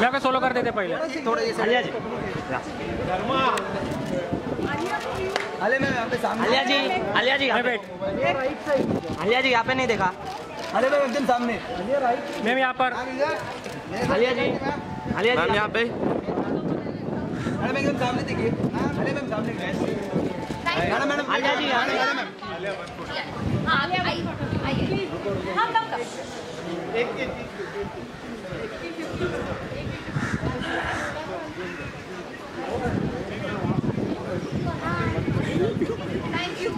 मैं पे सोलो कर देते पहले थोड़े से। आलिया जी आलिया जी यहाँ पे नहीं देखा। अरे मैम एकदम सामने मैम यहाँ पर। आलिया जी यहाँ पे। अरे मैम एकदम सामने देखिए। अरे मैम सामने madam madam Alia ji thank you.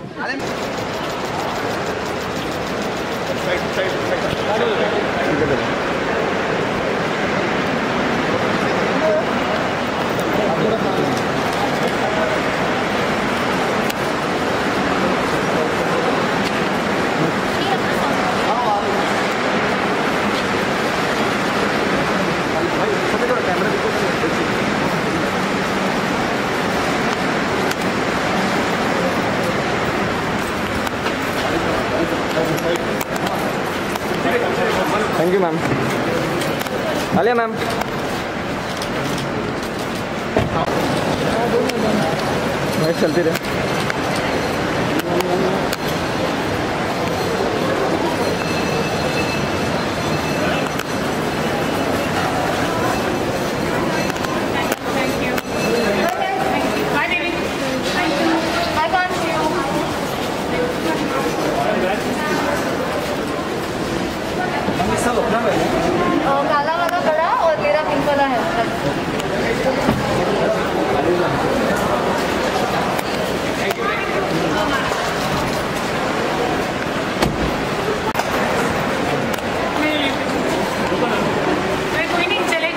Thank you, ma'am. Alia, ma'am. Let's चलते रहे. Thank you. Okay, thank you. Bye, baby. Thank you. Bye, bye. See you. सब अपना है काला वाला बड़ा और मेरा पिंक वाला है। थैंक यू मैं कोई नहीं चले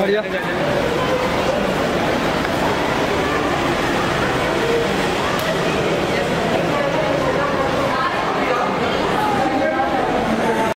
बढ़िया।